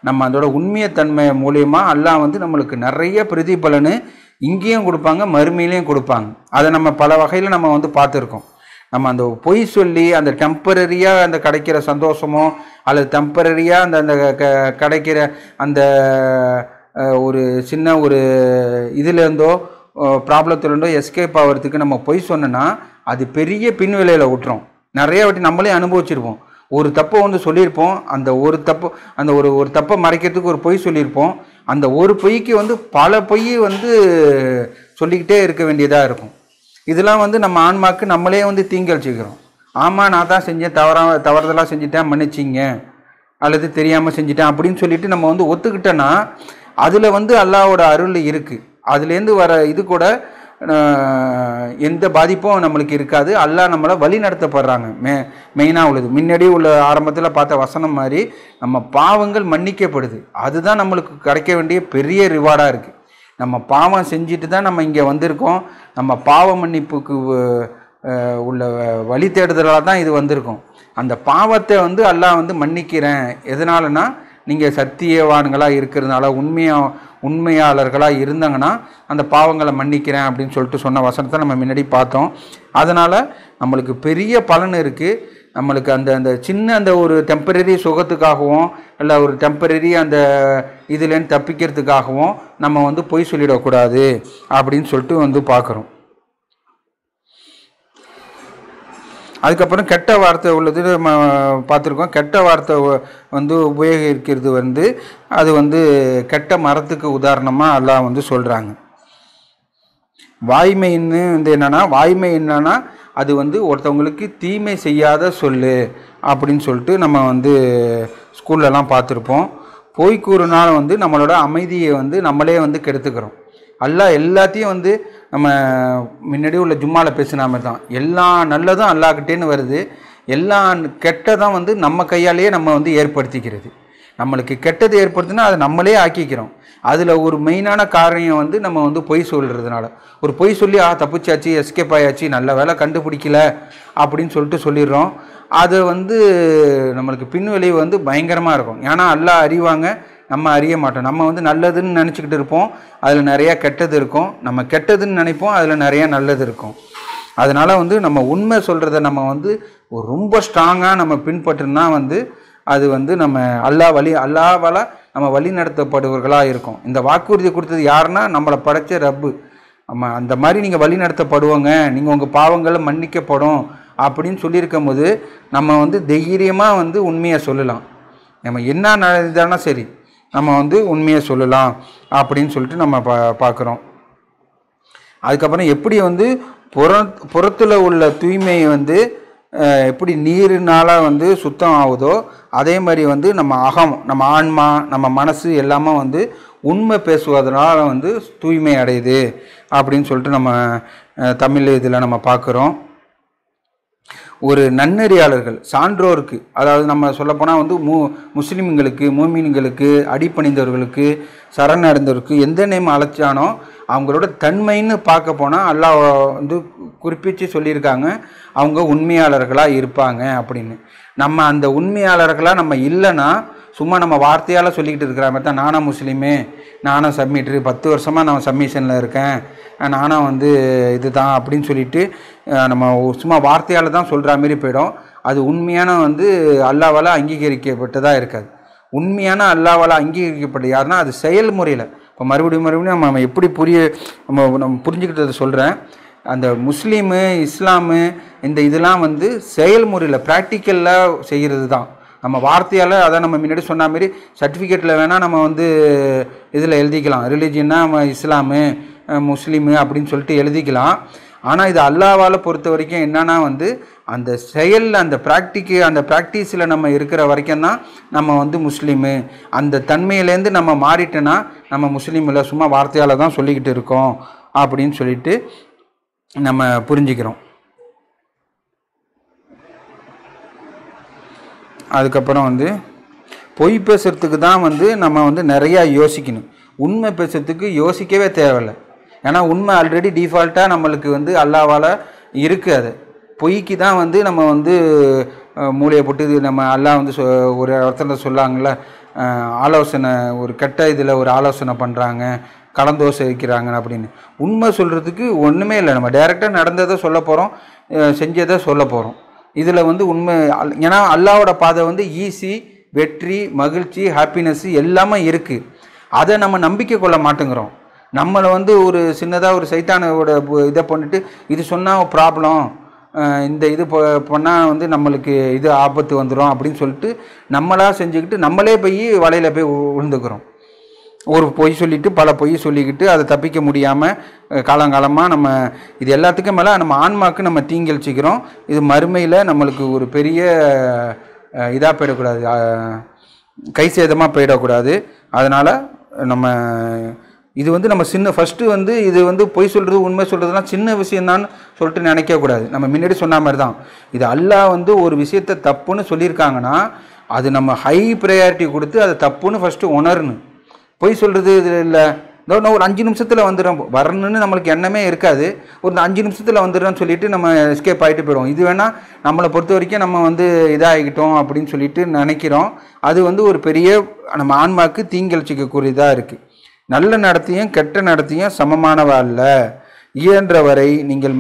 நம்ம அதோட உண்மையத்தன்மை மூலயமா எல்லாம் வந்து நம்மளுக்கு நிறைய பிரதிபலன் இங்கேயும் கொடுப்பாங்க, மறுமையிலையும் கொடுப்பாங்க. அதை நம்ம பல வகையில் நம்ம வந்து பார்த்துருக்கோம். நம்ம அந்த பொய் சொல்லி அந்த டெம்பரரியாக அந்த கிடைக்கிற சந்தோஷமோ அல்லது டெம்பரரியாக அந்த அந்த கிடைக்கிற அந்த ஒரு சின்ன ஒரு இதுலேருந்தோ ப்ராப்ளத்துலேருந்தோ எஸ்கேப் ஆகிறதுக்கு நம்ம பொய் சொன்னோன்னா அது பெரிய பின்விளையில் விட்டுரும். நிறைய வாட்டி நம்மளே அனுபவிச்சிருப்போம். ஒரு தப்பை வந்து சொல்லியிருப்போம், அந்த ஒரு தப்பு அந்த ஒரு ஒரு தப்பை மறைக்கிறதுக்கு ஒரு பொய் சொல்லியிருப்போம். அந்த ஒரு பொய்க்கு வந்து பல பொய் வந்து சொல்லிக்கிட்டே இருக்க வேண்டியதாக இருக்கும். இதெல்லாம் வந்து நம்ம ஆன்மாவுக்கு நம்மளே வந்து தீங்கழிச்சிக்கிறோம். ஆமாம், நான் தான் செஞ்சேன், தவறுதலாக செஞ்சுட்டேன், மன்னிச்சிங்க, அல்லது தெரியாமல் செஞ்சுட்டேன் அப்படின்னு சொல்லிட்டு நம்ம வந்து ஒத்துக்கிட்டோன்னா அதில் வந்து அல்லாஹ்வோட அருள் இருக்குது. அதுலேருந்து வர இது கூட எந்த பாதிப்பும் நம்மளுக்கு இருக்காது. அல்லாஹ் நம்மளை வழி நடத்தப்படுறாங்க. மெயினாக உள்ளது முன்னாடி உள்ள ஆரம்பத்தில் பார்த்த வசனம் மாதிரி நம்ம பாவங்கள் மன்னிக்கப்படுது. அதுதான் நம்மளுக்கு கிடைக்க வேண்டிய பெரிய ரிவார்டாக இருக்குது. நம்ம பாவம் செஞ்சுட்டு தான் நம்ம இங்கே வந்திருக்கோம். நம்ம பாவ மன்னிப்புக்கு உள்ள வழி தேடுதலாக தான் இது வந்திருக்கோம். அந்த பாவத்தை வந்து அல்லாஹ் வந்து மன்னிக்கிறேன். எதனாலனா நீங்கள் சத்தியவான்களாக இருக்கிறதுனால, உண்மையாளர்களாக இருந்தாங்கன்னா அந்த பாவங்களை மன்னிக்கிறேன் அப்படின்னு சொல்லிட்டு சொன்ன வசனத்தை நம்ம முன்னாடி பார்த்தோம். அதனால் நம்மளுக்கு பெரிய பலன் இருக்குது. நம்மளுக்கு அந்த அந்த சின்ன அந்த ஒரு டெம்பரரி சுகத்துக்காகவும் இல்லை ஒரு டெம்பரரி அந்த இதுலேருந்து தப்பிக்கிறதுக்காகவும் நம்ம வந்து பொய் சொல்லிடக்கூடாது அப்படின்னு சொல்லிட்டு வந்து பார்க்குறோம். அதுக்கப்புறம் கெட்ட வார்த்தை உள்ளது நம்ம பார்த்துருக்கோம். கெட்ட வார்த்தை வந்து உபயோகிக்கிறது வந்து அது வந்து கெட்ட மரத்துக்கு உதாரணமாக எல்லாம் வந்து சொல்கிறாங்க. வாய்மைன்னு வந்து என்னென்னா, வாய்மை என்னன்னா அது வந்து ஒருத்தவங்களுக்கு தீமை செய்யாத சொல்லு அப்படின்னு சொல்லிட்டு நம்ம வந்து ஸ்கூல்லலாம் பார்த்துருப்போம். பொய் கூறுனால் வந்து நம்மளோட அமைதியை வந்து நம்மளே வந்து கெடுத்துக்கிறோம். அல்லாஹ் எல்லாத்தையும் வந்து நம்ம முன்னாடி உள்ள ஜும்மாவில் பேசின மாதிரி தான் எல்லா நல்லதும் அல்லாஹ்கிட்டேன்னு வருது, எல்லா கெட்டதான் வந்து நம்ம கையாலேயே நம்ம வந்து ஏற்படுத்திக்கிறது. நம்மளுக்கு கெட்டது ஏற்படுத்தினா அதை நம்மளே ஆக்கிக்கிறோம். அதில் ஒரு மெயினான காரணம் வந்து நம்ம வந்து பொய் சொல்கிறதுனால. ஒரு பொய் சொல்லி தப்பிச்சாச்சு, எஸ்கேப் ஆயாச்சு, நல்ல வேலை கண்டுபிடிக்கல அப்படின்னு சொல்லிட்டு சொல்லிடுறோம். அது வந்து நம்மளுக்கு பின்விளைவு வந்து பயங்கரமாக இருக்கும். ஏன்னா அல்லாஹ் அறிவாங்க, நம்ம அறிய மாட்டோம். நம்ம வந்து நல்லதுன்னு நினச்சிக்கிட்டு இருப்போம், அதில் நிறையா கெட்டது இருக்கும். நம்ம கெட்டதுன்னு நினைப்போம், அதில் நிறையா நல்லது இருக்கும். அதனால் வந்து நம்ம உண்மை சொல்கிறத நம்ம வந்து ரொம்ப ஸ்ட்ராங்காக நம்ம பின்பற்றினா வந்து அது வந்து நம்ம அல்லாஹ்வால நம்ம வழி நடத்தப்படுவர்களாக இருக்கும். இந்த வாக்குறுதி கொடுத்தது யாருன்னா நம்மளை படைச்ச ரப்பு. நம்ம அந்த மாதிரி நீங்கள் வழி நடத்தப்படுவோங்க, நீங்கள் உங்கள் பாவங்களை மன்னிக்கப்படும் அப்படின்னு சொல்லியிருக்கும் போது நம்ம வந்து தைரியமாக வந்து உண்மையை சொல்லலாம். நம்ம என்ன நடந்தானா சரி, நம்ம வந்து உண்மையை சொல்லலாம் அப்படின்னு சொல்லிட்டு நம்ம பார்க்குறோம். அதுக்கப்புறம் எப்படி வந்து புறத்தில் உள்ள தூய்மையை வந்து எப்படி நீரினால் வந்து சுத்தம் ஆகுதோ அதே மாதிரி வந்து நம்ம அகம், நம்ம ஆன்மா, நம்ம மனசு எல்லாமே வந்து உண்மை பேசுவதனால வந்து தூய்மை அடையுது அப்படின்னு சொல்லிட்டு நம்ம தமிழ் இதில் நம்ம பார்க்குறோம். ஒரு நன்னறியாளர்கள் சான்றோருக்கு, அதாவது நம்ம சொல்லப்போனால் வந்து முஸ்லீம்களுக்கு, மூமின்களுக்கு, அடிபணிந்தவர்களுக்கு, சரணடைந்தவருக்கு எந்த நேம் அழைச்சானோ அவங்களோட தன்மைன்னு பார்க்க போனால் அல்லாஹ் வந்து குறிப்பிட்டு சொல்லியிருக்காங்க அவங்க உண்மையாளர்களாக இருப்பாங்க அப்படின்னு. நம்ம அந்த உண்மையாளர்களாக நம்ம இல்லைன்னா சும்மா நம்ம வார்த்தையால் சொல்லிக்கிட்டு இருக்கிற மாதிரி தான், நானும் முஸ்லீமே, நானும் சப்மிட்ரு, 10 வருஷமாக நான் சப்மிஷனில் இருக்கேன், நானும் வந்து இது தான் அப்படின்னு சொல்லிட்டு நம்ம சும்மா வார்த்தையால் தான் சொல்கிற மாரி போயிடும். அது உண்மையான வந்து அல்லாஹ்வால் அங்கீகரிக்கப்பட்டதாக இருக்காது. உண்மையான அல்லாஹ்வால் அங்கீகரிக்கப்பட்ட யாருன்னா அது செயல்முறையில். இப்போ மறுபடியும் நம்ம எப்படி நம்ம புரிஞ்சுக்கிட்டதை சொல்கிறேன். அந்த முஸ்லீமு, இஸ்லாமு, இந்த இதெல்லாம் வந்து செயல்முறையில் ப்ராக்டிக்கலாக செய்கிறது தான். நம்ம வார்த்தையால் அதான் நம்ம முன்னாடி சொன்ன மாரி சர்டிஃபிகேட்டில் வேணால் நம்ம வந்து இதில் எழுதிக்கலாம், ரிலீஜியன்னா நம்ம இஸ்லாமு முஸ்லீமு அப்படின்னு சொல்லிட்டு எழுதிக்கலாம். ஆனால் இது அல்லாஹ்வால் பொறுத்த வரைக்கும் என்னன்னா வந்து அந்த செயலில், அந்த ப்ராக்டிஸில் நம்ம இருக்கிற வரைக்கும் தான் நம்ம வந்து முஸ்லீமு. அந்த தன்மையிலேருந்து நம்ம மாறிட்டோன்னா நம்ம முஸ்லீமில் சும்மா வார்த்தையால் தான் சொல்லிக்கிட்டு இருக்கோம் அப்படின்னு சொல்லிட்டு நம்ம புரிஞ்சுக்கிறோம். அதுக்கப்புறம் வந்து பொய் பேசுகிறதுக்கு தான் வந்து நம்ம வந்து நிறையா யோசிக்கணும், உண்மை பேசுகிறதுக்கு யோசிக்கவே தேவையில்லை. ஏன்னா உண்மை ஆல்ரெடி டிஃபால்ட்டாக நம்மளுக்கு வந்து அல்லாஹ்வால் இருக்காது. பொய்க்கு தான் வந்து நம்ம வந்து மூளையை போட்டு நம்ம அல்லாஹ் வந்து ஒரு இடத்துல சொல்லாங்கள ஆலோசனை, ஒரு கெட்ட இதில் ஒரு ஆலோசனை பண்ணுறாங்க, கலந்தோசை வைக்கிறாங்க அப்படின்னு. உண்மை சொல்கிறதுக்கு ஒன்றுமே இல்லை, நம்ம டைரெக்டாக நடந்ததை சொல்ல போகிறோம், செஞ்சதை சொல்ல போகிறோம். இதில் வந்து உண்மை, ஏன்னா அல்லாஹ்வோட பாதை வந்து ஈஸி, வெற்றி, மகிழ்ச்சி, ஹாப்பினஸ்ஸு எல்லாமே இருக்குது. அதை நம்ம நம்பிக்கை கொள்ள மாட்டேங்கிறோம். நம்மளை வந்து ஒரு சின்னதாக ஒரு சைத்தானோட இதை பண்ணிட்டு இது சொன்னால் ப்ராப்ளம், இந்த இது பண்ணால் வந்து நம்மளுக்கு இது ஆபத்து வந்துடும் அப்படின்னு சொல்லிட்டு நம்மளாக செஞ்சுக்கிட்டு நம்மளே போய் வலையில் போய் விழுந்துக்கிறோம். ஒரு பொய் சொல்லிவிட்டு பல பொய் சொல்லிக்கிட்டு அதை தப்பிக்க முடியாமல் காலங்காலமாக நம்ம இது எல்லாத்துக்கும் மேலே நம்ம ஆன்மாவுக்கு நம்ம தீங்கிழிச்சிக்கிறோம். இது மறுமையில் நம்மளுக்கு ஒரு பெரிய இதாக போயிடக்கூடாது, கை சேதமாக போயிடக்கூடாது. அதனால் நம்ம இது வந்து நம்ம ஃபஸ்ட்டு வந்து இது வந்து பொய் சொல்கிறது உண்மை சொல்கிறதுலாம் சின்ன விஷயம்தான் சொல்லிட்டு நினைக்கக்கூடாது. நம்ம முன்னாடி சொன்ன மாதிரி தான் இது அல்லாஹ் வந்து ஒரு விஷயத்தை தப்புன்னு சொல்லியிருக்காங்கன்னா அது நம்ம ஹை ப்ரையாரிட்டி கொடுத்து அதை தப்புன்னு ஃபஸ்ட்டு உணரணும். பொய் சொல்கிறது இது இல்லை, இன்னும் ஒரு 5 நிமிஷத்தில் வந்துடும் வரணும்னு நம்மளுக்கு எண்ணமே இருக்காது. ஒரு 5 நிமிஷத்தில் வந்துடுறோன்னு சொல்லிட்டு நம்ம எஸ்கேப் ஆகிட்டு போயிடுவோம். இது வேணால் நம்மளை பொறுத்த வரைக்கும் நம்ம வந்து இதாகிட்டோம் அப்படின்னு சொல்லிட்டு நினைக்கிறோம். அது வந்து ஒரு பெரிய நம்ம ஆன்மாவுக்கு தீங்கிழிச்சிக்கக்கூடியதாக இருக்குது. நல்ல நடத்தையும் கெட்ட நடத்தையும் சமமானவா அல்ல. இயன்றவரை நீங்கள்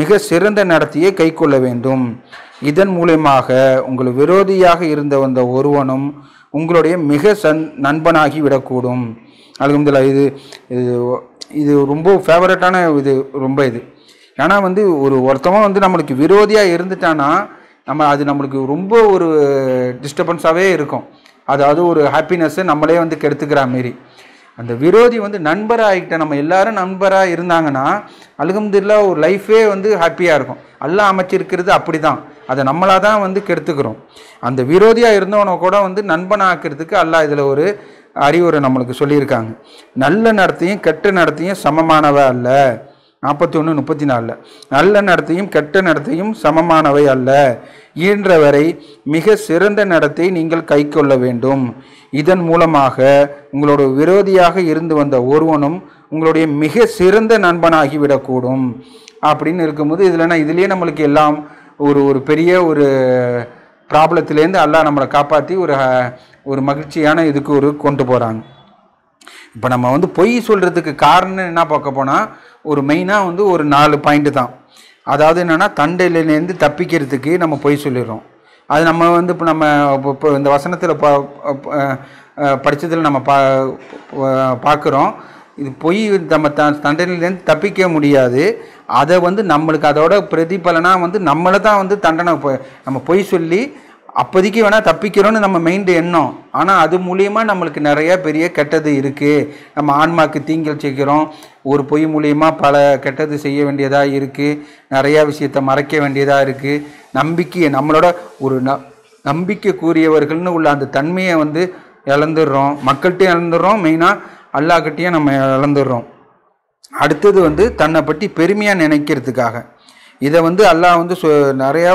மிக சிறந்த நடத்தையை கை கொள்ள வேண்டும். இதன் மூலமாக உங்கள் விரோதியாக இருந்த வந்த ஒருவனும் உங்களுடைய மிக நண்பனாகி விடக்கூடும். அல்ஹம்துலில்லாஹ். இது இது இது ரொம்ப ஃபேவரட்டான இது ரொம்ப இது. ஏன்னா வந்து ஒருத்தமாக வந்து நம்மளுக்கு விரோதியாக இருந்துட்டான்னா அது நம்மளுக்கு ரொம்ப ஒரு டிஸ்டர்பன்ஸாகவே இருக்கும். அதாவது ஒரு ஹாப்பினஸ்ஸை நம்மளே வந்து கெடுத்துக்கிற மாரி. அந்த விரோதி வந்து நண்பராக ஆகிட்ட நம்ம எல்லாரும் நண்பராக இருந்தாங்கன்னா அல்ஹம்துலில்லாஹ் ஒரு லைஃபே வந்து ஹாப்பியாக இருக்கும். அல்லாஹ் அமைச்சிருக்கிறது அப்படி தான். அதை நம்மளாக தான் வந்து கெடுத்துக்கிறோம். அந்த விரோதியாக இருந்தவனை கூட வந்து நண்பனாக்கிறதுக்கு அல்லாஹ் இதில் ஒரு அறிவுரை நம்மளுக்கு சொல்லியிருக்காங்க. நல்ல நடத்தையும் கெட்ட நடத்தையும் சமமானவை அல்ல. 41:34. நல்ல நடத்தையும் கெட்ட நடத்தையும் சமமானவை அல்ல. இயன்றவரை மிக சிறந்த நடத்தை நீங்கள் கை கொள்ள வேண்டும். இதன் மூலமாக உங்களோட விரோதியாக இருந்து வந்த ஒருவனும் உங்களுடைய மிக சிறந்த நண்பனாகிவிடக்கூடும் அப்படின்னு இருக்கும்போது இதுலேயே நம்மளுக்கு எல்லாம் ஒரு பெரிய ஒரு ப்ராப்ளத்துலேருந்து அல்லாஹ் நம்மளை காப்பாற்றி ஒரு மகிழ்ச்சியான இதுக்கு கொண்டு போகிறாங்க. இப்போ நம்ம வந்து பொய் சொல்கிறதுக்கு காரணம் என்ன பார்க்க போனால் ஒரு மெயினாக வந்து ஒரு 4 பாயிண்ட்டு தான். அதாவது என்னென்னா தண்டையிலேருந்து தப்பிக்கிறதுக்கு நம்ம பொய் சொல்லிடுறோம். அது நம்ம வந்து இப்போ நம்ம இப்போ இந்த வசனத்தில் படித்ததில் நம்ம பார்க்குறோம். இது பொய் நம்ம தண்டனையிலேருந்து தப்பிக்க முடியாது. அதை வந்து நம்மளுக்கு அதோட பிரதிபலனாக வந்து நம்மளை தான் வந்து தண்டனை நம்ம பொய் சொல்லி அப்போதைக்கு வேணால் தப்பிக்கிறோன்னு நம்ம மைண்டு எண்ணம். ஆனால் அது மூலயமா நம்மளுக்கு நிறையா பெரிய கெட்டது இருக்குது. நம்ம ஆன்மாவுக்கு தீங்கல் சேர்க்கிறோம். ஒரு பொய் மூலயமா பல கெட்டது செய்ய வேண்டியதாக இருக்குது. நிறையா விஷயத்தை மறைக்க வேண்டியதாக இருக்குது. நம்பிக்கையை நம்மளோட ஒரு நம்பிக்கை கூறியவர்கள்னு உள்ள அந்த தன்மையை வந்து இழந்துடுறோம். மக்கள்கிட்டையும் இழந்துடுறோம், மெயினாக அல்லாஹ்கிட்டையும் நம்ம இழந்துடுறோம். அடுத்தது வந்து தன்னை பற்றி பெருமையாக நினைக்கிறதுக்காக இதை வந்து அல்லாஹ் வந்து நிறைய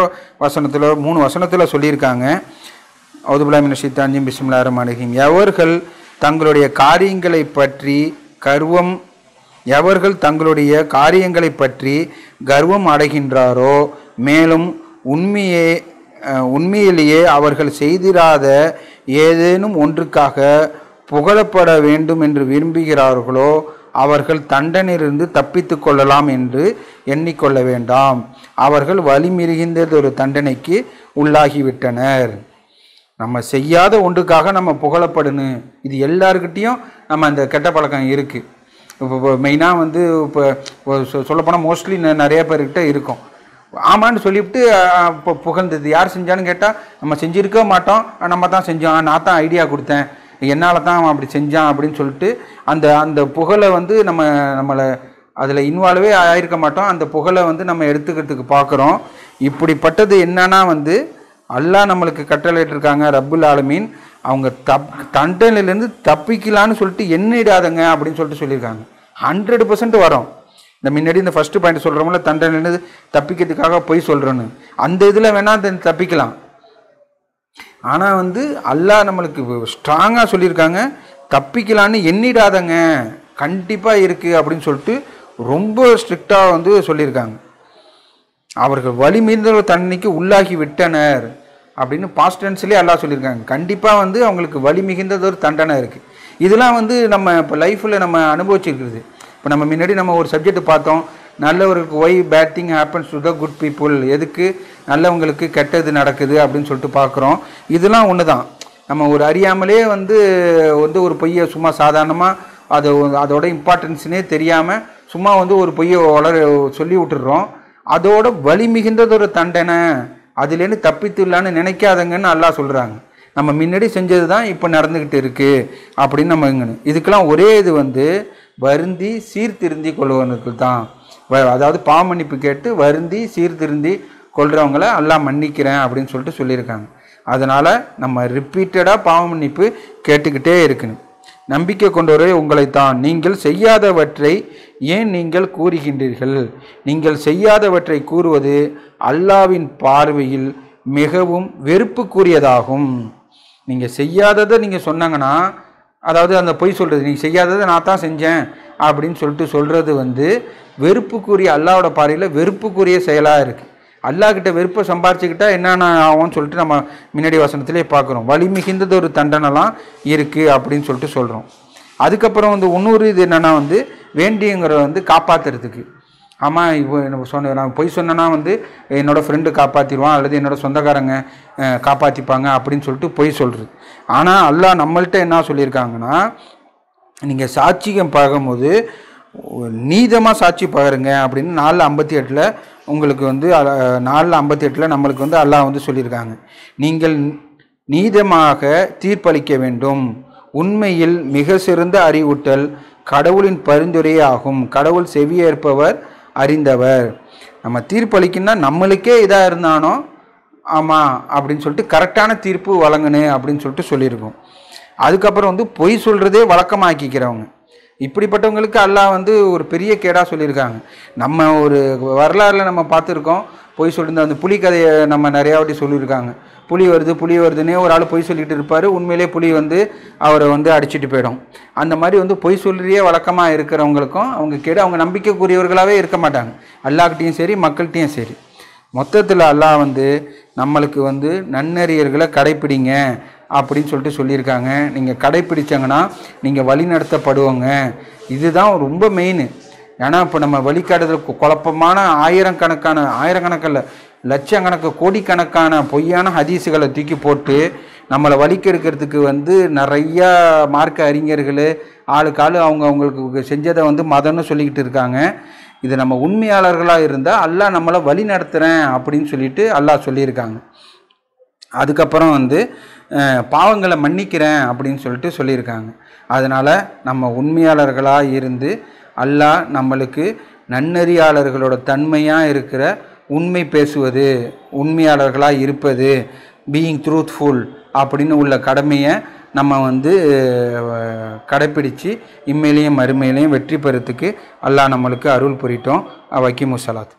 வசனத்தில் 3 வசனத்தில் சொல்லியிருக்காங்க. அவுதுபில்லாஹிமின ஷைத்தானிர் பிஸ்மில்லாஹிர் ரஹ்மானிர் ரஹீம். எவர்கள் தங்களுடைய காரியங்களை பற்றி கர்வம் அடைகின்றாரோ, மேலும் உண்மையிலேயே அவர்கள் செய்திராத ஏதேனும் ஒன்றுக்காக புகழப்பட வேண்டும் என்று விரும்புகிறார்களோ அவர்கள் தண்டனையிலிருந்து தப்பித்து கொள்ளலாம் என்று எண்ணிக்கொள்ள வேண்டாம். அவர்கள் வலிமிருகின்றதொரு தண்டனைக்கு உள்ளாகிவிட்டனர். நம்ம செய்யாத ஒன்றுக்காக நம்ம புகழப்படணும். இது எல்லாருக்கிட்டேயும் நம்ம அந்த கெட்ட பழக்கம் இருக்குது. இப்போ மெயினாக வந்து இப்போ சொல்லப்போனால் மோஸ்ட்லி நிறைய பேர்கிட்ட இருக்கும். ஆமான்னு சொல்லிவிட்டு இப்போ புகழ்ந்தது யார் செஞ்சான்னு கேட்டால் நம்ம செஞ்சுருக்க மாட்டோம், நம்ம தான் செஞ்சோம், நான் தான் ஐடியா கொடுத்தேன், என்னால் தான் அவன் அப்படி செஞ்சான் அப்படின்னு சொல்லிட்டு அந்த அந்த புகழை வந்து நம்மளை அதில் இன்வால்வே ஆகிருக்க மாட்டோம். அந்த புகழை வந்து நம்ம எடுத்துக்கிறதுக்கு பார்க்குறோம். இப்படிப்பட்டது என்னன்னா வந்து அல்லாஹ் நம்மளுக்கு கட்டளையிட்டிருக்காங்க ரப்புல் ஆலமீன். அவங்க தண்டனையிலேருந்து தப்பிக்கலான்னு சொல்லிட்டு எண்ணிடாதங்க அப்படின்னு சொல்லிட்டு சொல்லியிருக்காங்க. 100% வரும். இந்த முன்னாடி இந்த ஃபஸ்ட்டு பாயிண்ட் சொல்கிறோம்ல, தண்டனையிலேருந்து தப்பிக்கிறதுக்காக போய் சொல்கிறோன்னு, அந்த இதில் வேணால் அந்த தப்பிக்கலாம். ஆனால் வந்து அல்லாஹ் நம்மளுக்கு ஸ்ட்ராங்காக சொல்லியிருக்காங்க தப்பிக்கலான்னு எண்ணிடாதங்க, கண்டிப்பாக இருக்குது அப்படின்னு சொல்லிட்டு ரொம்ப ஸ்ட்ரிக்டாக வந்து சொல்லியிருக்காங்க. அவர்கள் வலிமீறின தண்டனைக்கு உள்ளாகி விட்டனர் அப்படின்னு பாஸ்ட் டென்ஸ்லேயே அல்லாஹ் சொல்லியிருக்காங்க. கண்டிப்பாக வந்து அவங்களுக்கு வலி மிகுந்தது ஒரு தண்டனை இருக்குது. இதெல்லாம் வந்து நம்ம இப்போ லைஃப்பில் நம்ம அனுபவிச்சிருக்கிறது. இப்போ நம்ம முன்னாடி நம்ம ஒரு சப்ஜெக்ட் பார்த்தோம், நல்லவர்களுக்கு why bad thing happens to the good people, எதுக்கு நல்லவங்களுக்கு கெட்டது நடக்குது அப்படின்னு சொல்லிட்டு பார்க்குறோம். இதெல்லாம் ஒன்று தான். நம்ம ஒரு அறியாமலே வந்து ஒரு பொய்யை சும்மா சாதாரணமாக அதோட இம்பார்ட்டன்ஸ்னே தெரியாமல் சும்மா வந்து ஒரு பொய்யை சொல்லி விட்டுடுறோம். அதோட வலி மிகுந்தது ஒரு தண்டனை, அதுலேருந்து தப்பித்துலான்னு நினைக்காதங்கன்னு அல்லாஹ் சொல்கிறாங்க. நம்ம முன்னாடி செஞ்சது தான் இப்போ நடந்துக்கிட்டு இருக்குது அப்படின்னு நம்ம எங்கணும். இதுக்கெல்லாம் ஒரே இது வந்து வருந்தி சீர்திருந்தி கொள்வனுக்கு தான். அதாவது பாவமன்னிப்பு கேட்டு வருந்தி சீர்திருந்தி கொள்கிறவங்கள அல்லாஹ் மன்னிக்கிறேன் அப்படின்னு சொல்லிட்டு சொல்லியிருக்காங்க. அதனால் நம்ம ரிப்பீட்டடாக பாவமன்னிப்பு கேட்டுக்கிட்டே இருக்கணும். நம்பிக்கை கொண்டவரே, உங்களைத்தான் நீங்கள் செய்யாதவற்றை ஏன் நீங்கள் கூறுகின்றீர்கள்? நீங்கள் செய்யாதவற்றை கூறுவது அல்லாஹ்வின் பார்வையில் மிகவும் வெறுப்புக்குரியதாகும். நீங்கள் செய்யாததை நீங்கள் சொன்னாங்கன்னா, அதாவது அந்த பொய் சொல்கிறது, நீங்கள் செய்யாததை நான் தான் செஞ்சேன் அப்படின்னு சொல்லிட்டு சொல்கிறது வந்து வெறுப்புக்குரிய, அல்லாஹ்வோட பார்வையில் வெறுப்புக்குரிய செயலாக இருக்குது. அல்லாஹ்கிட்ட வெறுப்பை சம்பாரிச்சுக்கிட்டா என்னென்ன ஆகும்னு சொல்லிட்டு நம்ம முன்னாடி வசனத்திலே பார்க்குறோம். வலிமிகுந்தது ஒரு தண்டனைலாம் இருக்குது அப்படின்னு சொல்லிட்டு சொல்கிறோம். அதுக்கப்புறம் வந்து இன்னொரு இது என்னென்னா வந்து வேண்டியங்கிற வந்து காப்பாற்றுறதுக்கு. ஆமாம், இப்போ நம்ம நான் பொய் சொன்னேன்னா வந்து என்னோடய ஃப்ரெண்டு காப்பாற்றிடுவான் அல்லது என்னோடய சொந்தக்காரங்க காப்பாற்றிப்பாங்க அப்படின்னு சொல்லிட்டு பொய் சொல்கிறது. ஆனால் அல்லாஹ் நம்மள்கிட்ட என்ன சொல்லியிருக்காங்கன்னா, நீங்கள் சாட்சியம் பார்க்கும்போது நீதமாக சாட்சி பகருங்க அப்படின்னு 4:58 உங்களுக்கு வந்து 4:58 நம்மளுக்கு வந்து அல்லாஹ் வந்து சொல்லியிருக்காங்க. நீங்கள் நீதமாக தீர்ப்பளிக்க வேண்டும். உண்மையில் மிக சிறந்த அறிவுட்டல் கடவுளின் பரிந்துரையே ஆகும். கடவுள் செவியேற்பவர், அறிந்தவர். நம்ம தீர்ப்பளிக்குன்னா நம்மளுக்கே இதாக இருந்தானோ ஆமாம் அப்படின்னு சொல்லிட்டு கரெக்டான தீர்ப்பு வழங்கணும் அப்படின்னு சொல்லிட்டு சொல்லியிருக்கோம். அதுக்கப்புறம் வந்து பொய் சொல்கிறதே வழக்கமாக்கிக்கிறவங்க, இப்படிப்பட்டவங்களுக்கு அல்லாஹ் வந்து ஒரு பெரிய கேடாக சொல்லியிருக்காங்க. நம்ம ஒரு வரலாறில் நம்ம பார்த்துருக்கோம் பொய் சொல்லியிருந்த அந்த புலி கதையை நம்ம நிறையா வாட்டி சொல்லியிருக்காங்க. புலி வருதுன்னே ஒரு ஆள் பொய் சொல்லிகிட்டு இருப்பார், உண்மையிலே புலி வந்து அவரை வந்து அடிச்சுட்டு போயிடும். அந்த மாதிரி வந்து பொய் சொல்லியே வழக்கமாக இருக்கிறவங்களுக்கும் அவங்க கேடு, அவங்க நம்பிக்கைக்குரியவர்களாகவே இருக்க மாட்டாங்க, அல்லாஹ்கிட்டையும் சரி மக்கள்கிட்டையும் சரி. மொத்தத்தில் அல்லாஹ் வந்து நம்மளுக்கு வந்து நன்னறியர்களை கடைப்பிடிங்க அப்படின்னு சொல்லிட்டு சொல்லியிருக்காங்க. நீங்கள் கடைப்பிடிச்சாங்கன்னா நீங்கள் வழி நடத்தப்படுவோங்க. இதுதான் ரொம்ப மெயின். ஏன்னா இப்போ நம்ம வழிகாட்டுதல் குழப்பமான ஆயிரக்கணக்கான லட்சக்கணக்கு கோடிக்கணக்கான பொய்யான ஹதீஸுகளை தூக்கி போட்டு நம்மளை வழிக்கெடுக்கிறதுக்கு வந்து நிறையா மார்க்க அறிஞர்கள் ஆளுக்காள் அவங்களுக்கு செஞ்சதை வந்து மதம்னு சொல்லிக்கிட்டு இருக்காங்க. இது நம்ம உண்மையாளர்களாக இருந்தால் அல்லாஹ் நம்மளை வழி நடத்துகிறேன் அப்படின்னு சொல்லிட்டு அல்லாஹ் சொல்லியிருக்காங்க. அதுக்கப்புறம் வந்து பாவங்களை மன்னிக்கிறேன் அப்படின்னு சொல்லிட்டு சொல்லியிருக்காங்க. அதனால் நம்ம உண்மையாளர்களாக இருந்து அல்லாஹ் நம்மளுக்கு நன்னறியாளர்களோட தன்மையாக இருக்கிற உண்மை பேசுவது, உண்மையாளர்களாக இருப்பது, பீயிங் ட்ரூத்ஃபுல் அப்படின்னு உள்ள கடமையை நம்ம வந்து கடைப்பிடித்து இம்மையிலையும் மறுமையிலையும் வெற்றி பெறத்துக்கு அல்லாஹ் நம்மளுக்கு அருள் புரிட்டோம். வக்கீமுசலாத்.